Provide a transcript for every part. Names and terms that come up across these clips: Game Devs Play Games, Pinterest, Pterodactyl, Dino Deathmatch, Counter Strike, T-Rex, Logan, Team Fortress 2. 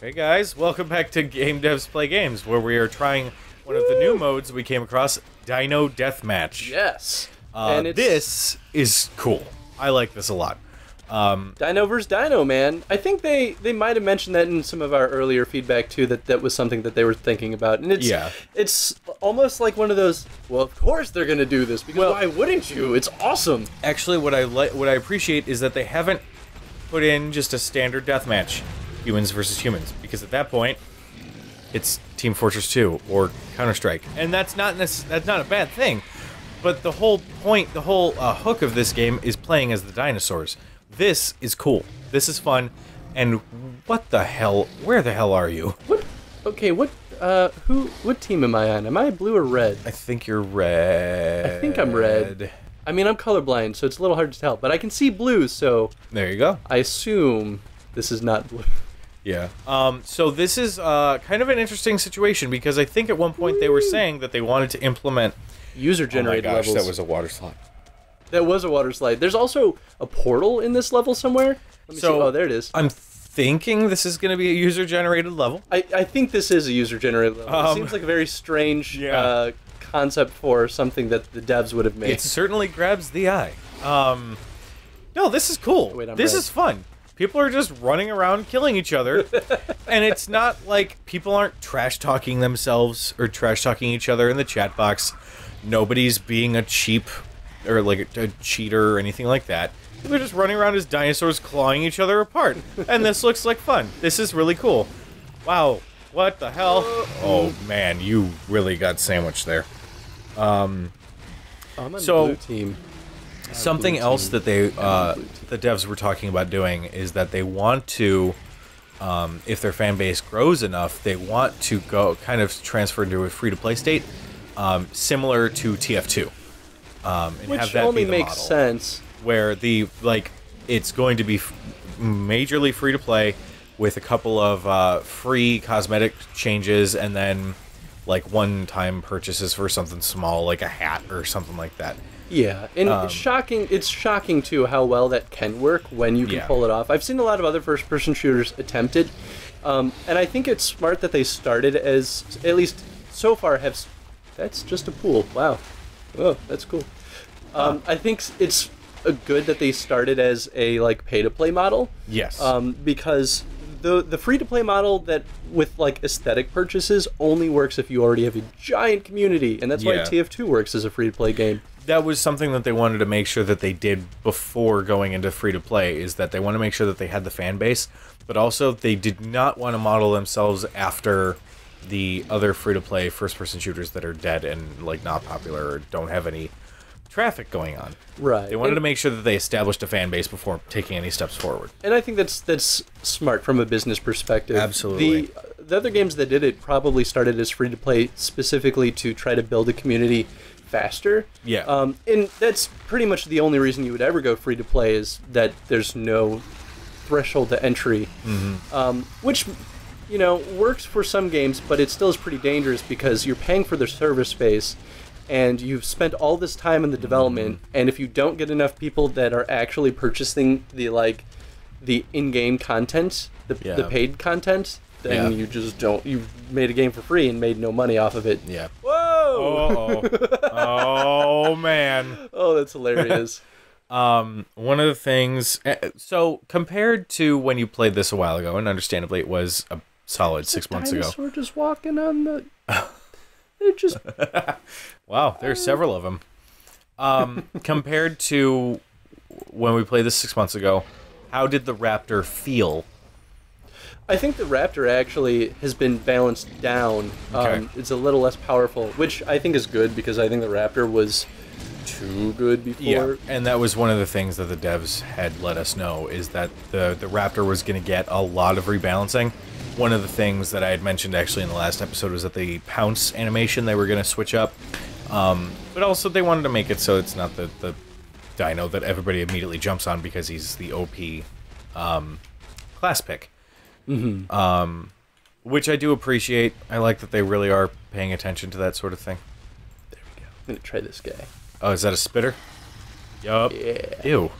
Hey guys, welcome back to Game Devs Play Games, where we are trying one of the new modes we came across, Dino Deathmatch. Yes. And this is cool. I like this a lot. Dino versus Dino, man. I think they might have mentioned that in some of our earlier feedback too, that that was something that they were thinking about. And it's almost like one of those, well, of course they're going to do this, because why wouldn't you? It's awesome. Actually, what I appreciate is that they haven't put in just a standard deathmatch. Humans versus humans, because at that point, it's Team Fortress 2 or Counter Strike, and that's not a bad thing. But the whole point, the whole hook of this game is playing as the dinosaurs. This is cool. This is fun. And what the hell? Where the hell are you? What? Okay. What? What team am I on? Am I blue or red? I think you're red. I think I'm red. I mean, I'm colorblind, so it's a little hard to tell, but I can see blue. So there you go. I assume this is not blue. Yeah. So this is kind of an interesting situation, because I think at one point they were saying that they wanted to implement user-generated levels. Oh my gosh, that was a water slide. That was a water slide. There's also a portal in this level somewhere. Let me see. Oh, there it is. I'm thinking this is going to be a user-generated level. I think this is a user-generated level. It seems like a very strange concept for something that the devs would have made. It certainly grabs the eye. No, this is cool. Wait, this is fun. People are just running around killing each other, and it's not like people aren't trash-talking themselves or trash-talking each other in the chat box. Nobody's being a cheap or like a cheater or anything like that. They're just running around as dinosaurs clawing each other apart, and this looks like fun. This is really cool. Wow, what the hell? Oh, man, you really got sandwiched there. I'm on the blue team. Something else that they, the devs were talking about doing is that they want to, if their fan base grows enough, they want to go kind of transfer into a free-to-play state, similar to TF2, and have that be the model. Which only makes sense. Where it's going to be majorly free-to-play with a couple of free cosmetic changes, and then like one-time purchases for something small, like a hat or something like that. Yeah, and it's shocking too how well that can work when you can pull it off. I've seen a lot of other first-person shooters attempt it, and I think it's smart that they started as, at least so far, have... That's just a pool. Wow. Oh, that's cool. I think it's good that they started as a pay-to-play model. Yes. Because the free-to-play model that with aesthetic purchases only works if you already have a giant community, and that's why TF2 works as a free-to-play game. That was something that they wanted to make sure that they did before going into free-to-play, is that they want to make sure that they had the fan base, but also they did not want to model themselves after the other free-to-play first-person shooters that are dead and not popular or don't have any traffic going on. Right. They wanted to make sure that they established a fan base before taking any steps forward. And I think that's smart from a business perspective. Absolutely. The other games that did it probably started as free-to-play specifically to try to build a community faster. Yeah. And that's pretty much the only reason you would ever go free-to-play, is that there's no threshold to entry. Mm-hmm. Which, you know, works for some games, but it still is pretty dangerous, because you're paying for their server space, and you've spent all this time in the development, and if you don't get enough people that are actually purchasing the in-game content, the paid content, then you just don't. You made a game for free and made no money off of it. Yeah. Whoa! Oh man! Oh, that's hilarious. One of the things. So compared to when you played this a while ago, and understandably, it was a solid 6 months ago. Dinosaur just walking on the. They're just wow, there's several of them. Compared to when we played this 6 months ago, how did the Raptor feel? I think the Raptor actually has been balanced down. It's a little less powerful, which I think is good, because I think the Raptor was too good before. Yeah, and that was one of the things that the devs had let us know, is that the Raptor was going to get a lot of rebalancing. One of the things that I had mentioned actually in the last episode was that the pounce animation they were going to switch up, but also they wanted to make it so it's not the dino that everybody immediately jumps on because he's the OP class pick. Mm-hmm. Which I do appreciate. I like that they really are paying attention to that sort of thing. There we go. I'm going to try this guy. Oh, is that a spitter? Yup. Yeah. Ew.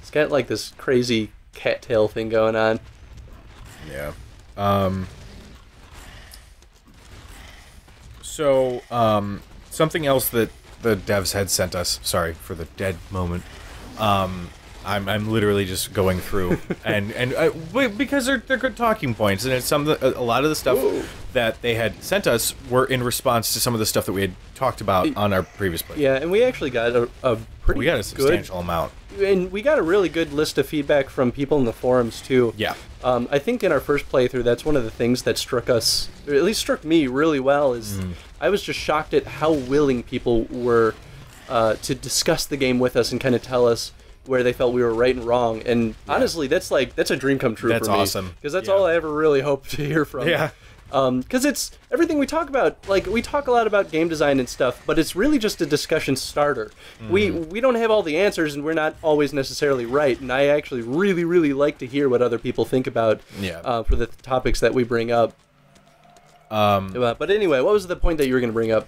It's got this crazy cattail thing going on. Yeah. Something else that the devs had sent us. Sorry for the dead moment. I'm literally just going through because they're good talking points, and it's a lot of the stuff that they had sent us were in response to some of the stuff that we had talked about on our previous play. Yeah, and we actually got a substantial amount, and we got a really good list of feedback from people in the forums too. Yeah, I think in our first playthrough, that's one of the things that struck us, or at least struck me really well, is I was just shocked at how willing people were to discuss the game with us and kind of tell us where they felt we were right and wrong, and honestly, that's a dream come true for me. That's awesome, because that's all I ever really hope to hear from. Yeah, because it's everything we talk about. Like, we talk a lot about game design and stuff, but it's really just a discussion starter. We don't have all the answers, and we're not always necessarily right. And I actually really like to hear what other people think about for the topics that we bring up. But anyway, what was the point that you were going to bring up?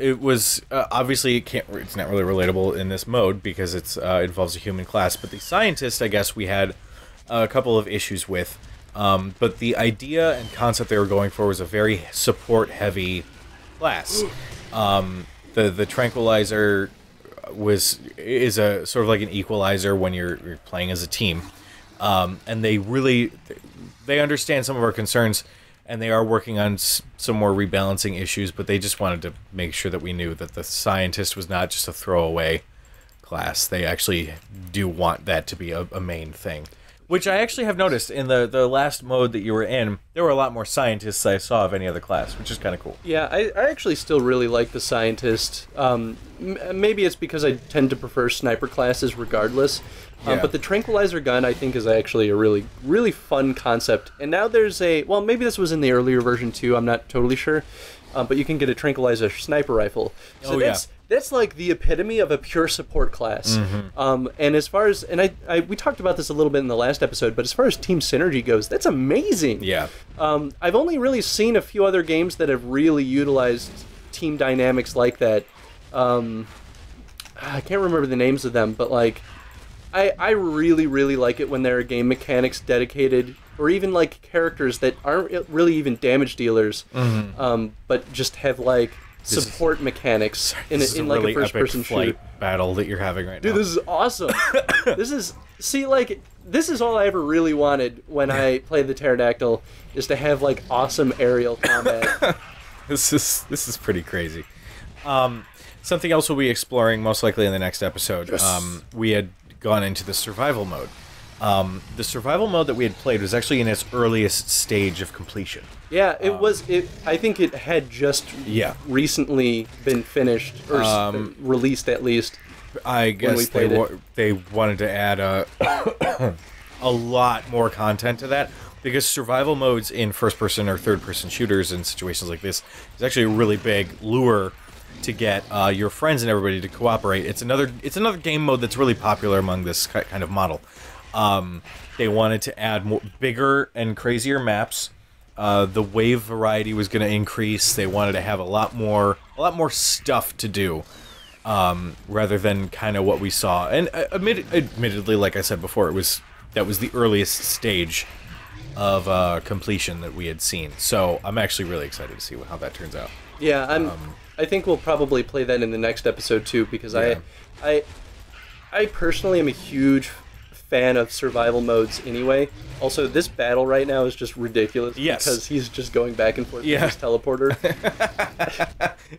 It was obviously it's not really relatable in this mode because it's involves a human class. But the scientist, I guess, we had a couple of issues with. But the idea and concept they were going for was a very support-heavy class. The tranquilizer is a sort of like an equalizer when you're playing as a team, and they understand some of our concerns. And they are working on some more rebalancing issues, but they just wanted to make sure that we knew that the scientist was not just a throwaway class. They actually do want that to be a main thing. Which I actually have noticed in the last mode that you were in, there were a lot more scientists than I saw of any other class, which is kind of cool. Yeah, I actually still really like the scientist. Maybe it's because I tend to prefer sniper classes regardless. But the tranquilizer gun, I think, is actually a really fun concept. And now there's well, maybe this was in the earlier version too, I'm not totally sure. But you can get a tranquilizer sniper rifle. So that's like the epitome of a pure support class. And as far as, we talked about this a little bit in the last episode, but as far as team synergy goes, that's amazing. Yeah. I've only really seen a few other games that have really utilized team dynamics like that. I can't remember the names of them, but like, I really like it when there are game mechanics dedicated, or even like characters that aren't really even damage dealers, but just have like support mechanics in like a first-person shooter battle that you're having right now. Dude, this is awesome. This is all I ever really wanted when I played the Pterodactyl, is to have like awesome aerial combat. this is pretty crazy. Something else we'll be exploring most likely in the next episode. Yes. We had gone into the survival mode. The survival mode that we had played was actually in its earliest stage of completion. Yeah, it was. I think it had just recently been finished, or released at least. I guess they wanted to add a lot more content to that, because survival modes in first-person or third-person shooters and situations like this is actually a really big lure to get your friends and everybody to cooperate. It's another game mode that's really popular among this kind of model. They wanted to add more, bigger and crazier maps. The wave variety was going to increase. They wanted to have a lot more stuff to do, rather than kind of what we saw. And admittedly, like I said before, that was the earliest stage of completion that we had seen. So I'm actually really excited to see how that turns out. Yeah, I think we'll probably play that in the next episode too, because I personally am a huge fan of survival modes anyway. Also, this battle right now is just ridiculous. Yes. Because he's just going back and forth with his teleporter.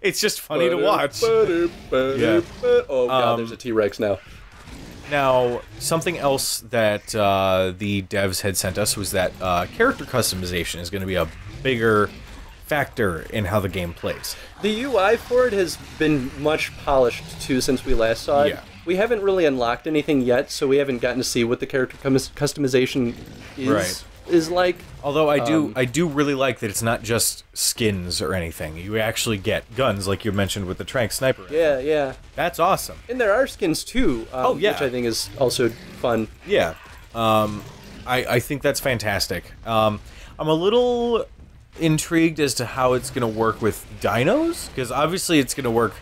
It's just funny to watch. Oh god, there's a T-Rex now. Now, something else that the devs had sent us was that character customization is going to be a bigger factor in how the game plays. The UI for it has been much polished too since we last saw it. Yeah. We haven't really unlocked anything yet, so we haven't gotten to see what the character customization is like. Although I do really like that it's not just skins or anything. You actually get guns, like you mentioned with the Trank Sniper. Yeah, yeah. That's awesome. And there are skins too, which I think is also fun. Yeah. I think that's fantastic. I'm a little intrigued as to how it's going to work with dinos, because obviously it's going to work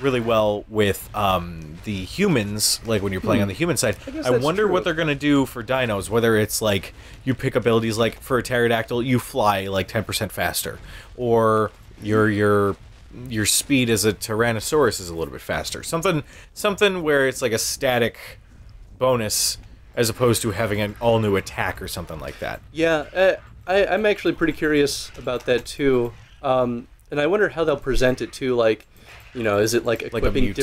really well with the humans, like when you're playing on the human side. I wonder what they're going to do for dinos, whether it's like you pick abilities like for a pterodactyl, you fly like 10% faster, or your speed as a tyrannosaurus is a little bit faster. Something where it's like a static bonus as opposed to having an all-new attack or something like that. Yeah, I'm actually pretty curious about that too. And I wonder how they'll present it too, like, you know, is it like equipping different,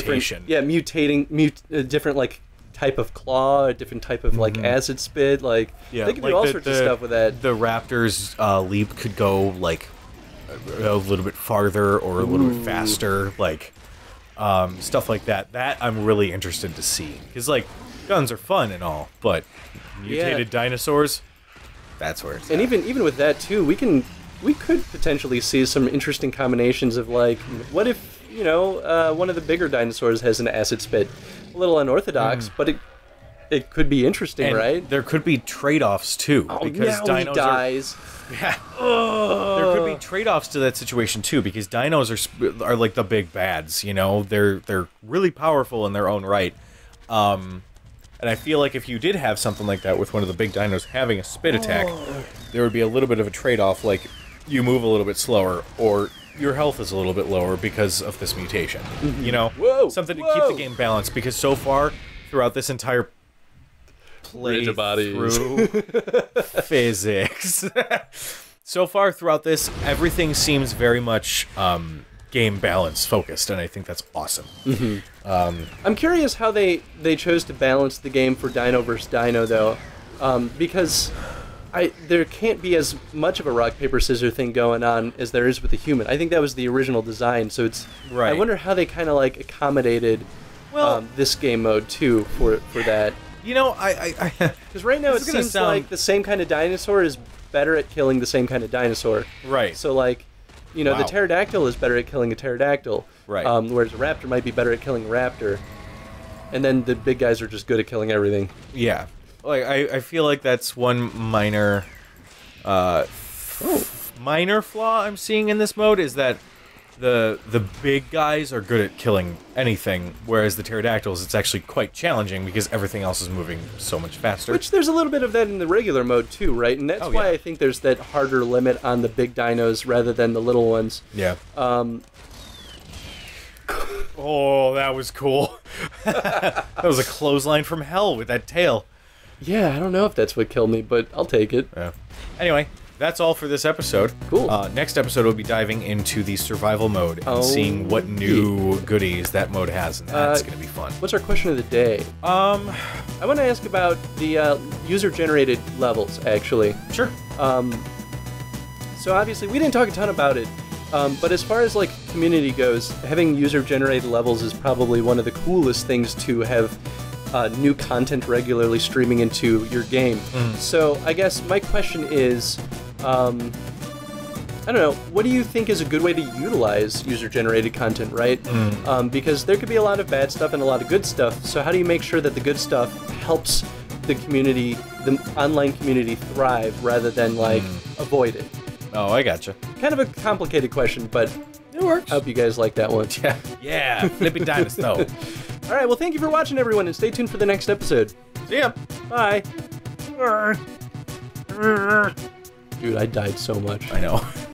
different like type of claw, a different type of like acid spit, like they can do all sorts of stuff with that. The raptor's leap could go like a little bit farther or a little bit faster, like stuff like that. That I'm really interested to see, because like guns are fun and all, but mutated dinosaurs, that's where it's at. And even with that too, we could potentially see some interesting combinations of like, what if, you know, one of the bigger dinosaurs has an acid spit? A little unorthodox, but it could be interesting, and right? There could be trade-offs too, because dinos dies. There could be trade-offs to that situation too, because dinos are like the big bads. You know, they're really powerful in their own right, and I feel like if you did have something like that with one of the big dinos having a spit attack, there would be a little bit of a trade-off, like you move a little bit slower, or your health is a little bit lower because of this mutation. You know, something to keep the game balanced, because so far throughout this entire play through physics, so far throughout this, everything seems very much game balance focused, and I think that's awesome. I'm curious how they chose to balance the game for Dino versus Dino though, because there can't be as much of a rock, paper, scissor thing going on as there is with the human. I think that was the original design, so it's... Right. I wonder how they kind of, like, accommodated this game mode, too, for that. You know, because right now it seems like the same kind of dinosaur is better at killing the same kind of dinosaur. Right. So, like, you know, the pterodactyl is better at killing a pterodactyl. Right. Whereas a raptor might be better at killing a raptor. And then the big guys are just good at killing everything. Yeah. Like I feel like that's one minor, minor flaw I'm seeing in this mode, is that the big guys are good at killing anything, whereas the pterodactyls, it's actually quite challenging because everything else is moving so much faster. Which there's a little bit of that in the regular mode too, right? And that's why I think there's that harder limit on the big dinos rather than the little ones. Yeah. Oh, that was cool. That was a clothesline from hell with that tail. Yeah, I don't know if that's what killed me, but I'll take it. Yeah. Anyway, that's all for this episode. Cool. Next episode, we'll be diving into the survival mode and seeing what new goodies that mode has, and that's going to be fun. What's our question of the day? I want to ask about the user-generated levels, actually. Sure. So obviously, we didn't talk a ton about it, but as far as like community goes, having user-generated levels is probably one of the coolest things to have. New content regularly streaming into your game. So I guess my question is, I don't know, what do you think is a good way to utilize user-generated content, right? Because there could be a lot of bad stuff and a lot of good stuff, so how do you make sure that the good stuff helps the community, the online community, thrive rather than, like, avoid it? Oh, I gotcha. Kind of a complicated question, but it works. I hope you guys like that one. Yeah, yeah. Flipping dinosaur. All right, well, thank you for watching, everyone, and stay tuned for the next episode. See ya. Bye. Dude, I died so much. I know.